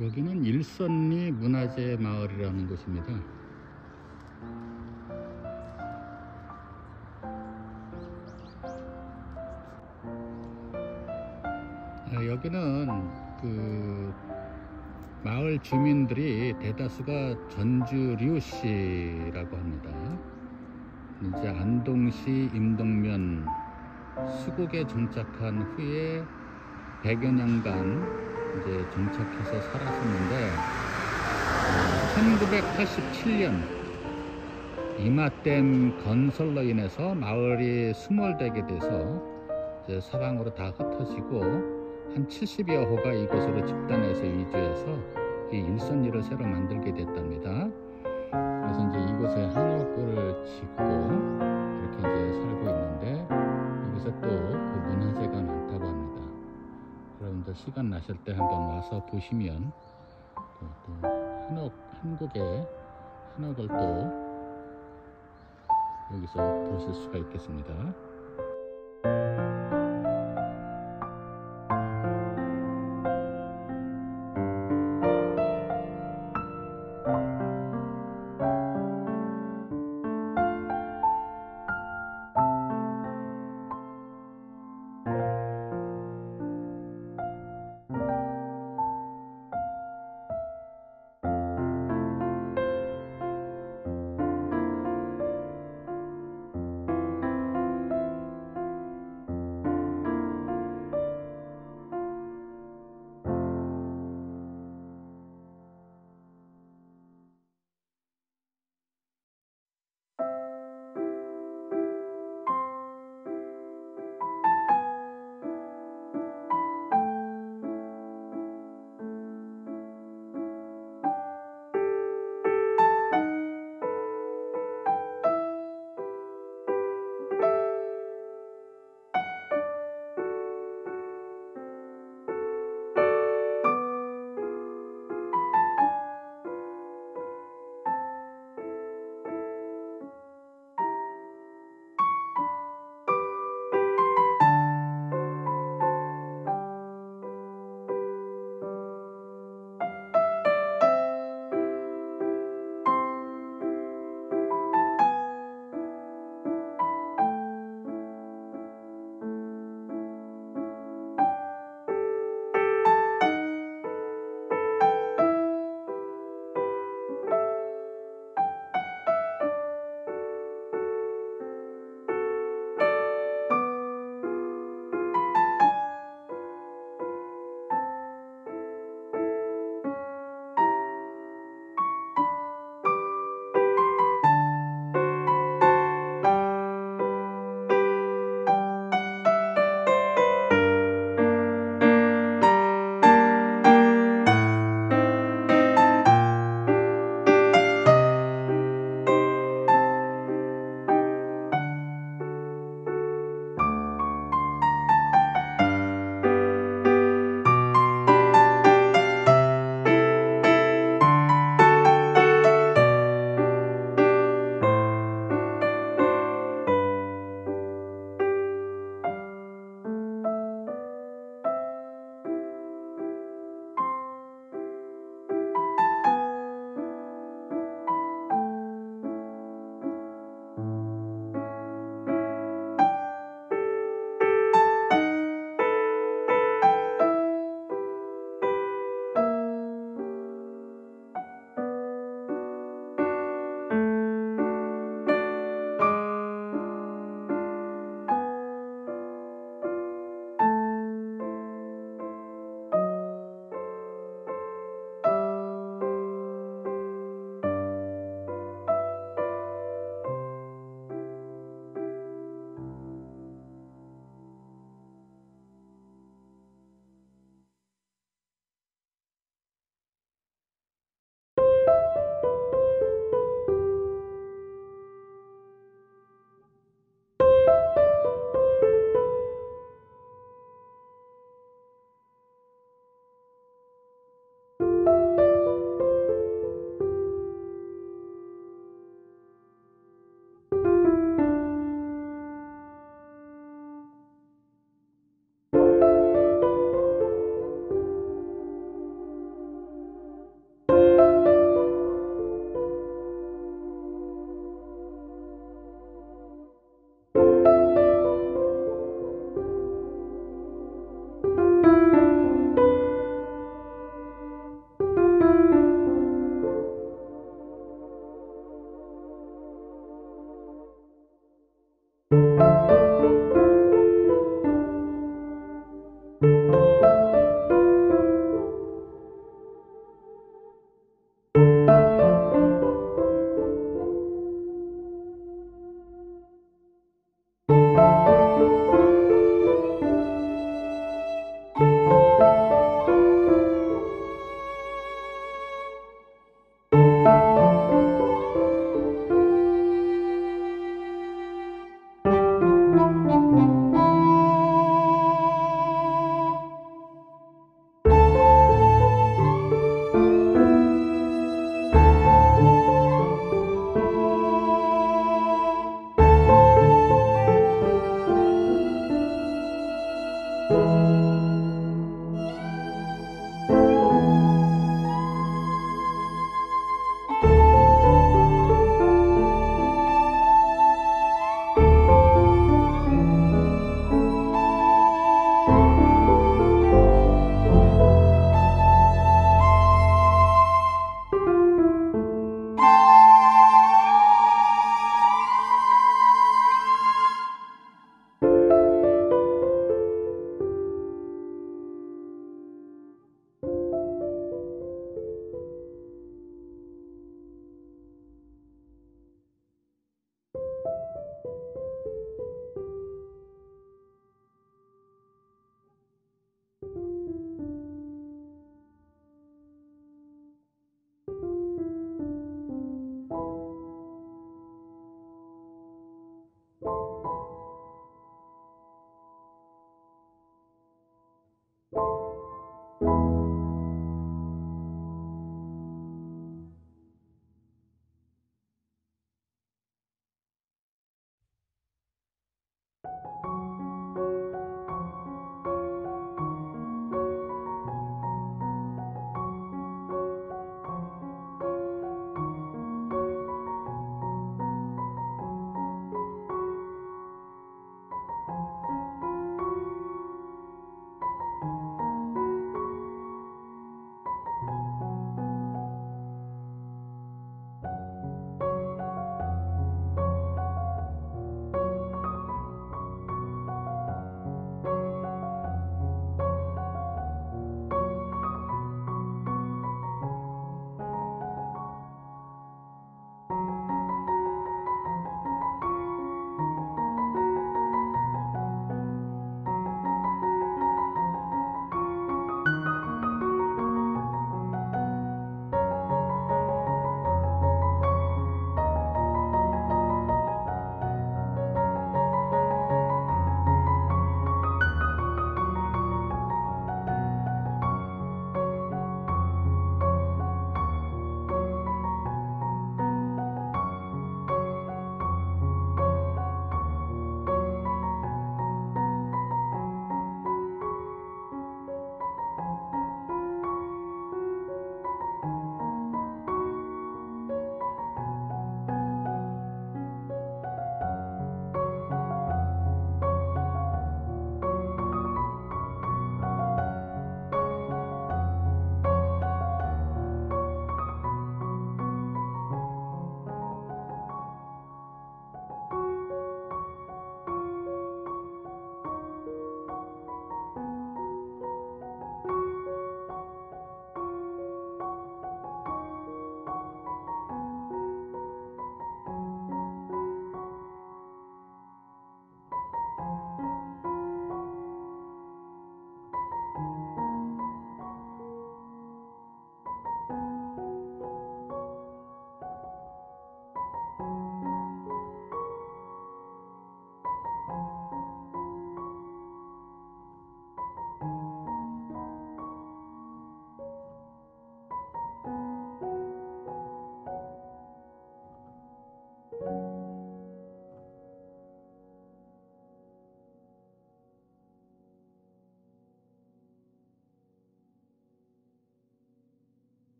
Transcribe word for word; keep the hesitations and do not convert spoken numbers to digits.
여기는 일선리 문화재 마을이라는 곳입니다. 여기는 그 마을 주민들이 대다수가 전주 류씨라고 합니다. 이제 안동시 임동면 수곡에 정착한 후에 백여 년간 이제 정착해서 살았었는데, 천구백팔십칠 년 이마댐 건설로 인해서 마을이 수몰되게 돼서 이제 서방으로 다 흩어지고 한 칠십여 호가 이곳으로 집단해서 이주해서 이 일선리를 새로 만들게 됐답니다. 그래서 이제 이곳에 한옥을 짓고 이렇게 이제 살고 있는데, 이곳에 또 그 문화재가 많다고 합니다. 여러분들 시간 나실 때 한번 와서 보시면 또, 또 한옥, 한국의 한옥을 또 여기서 보실 수가 있겠습니다.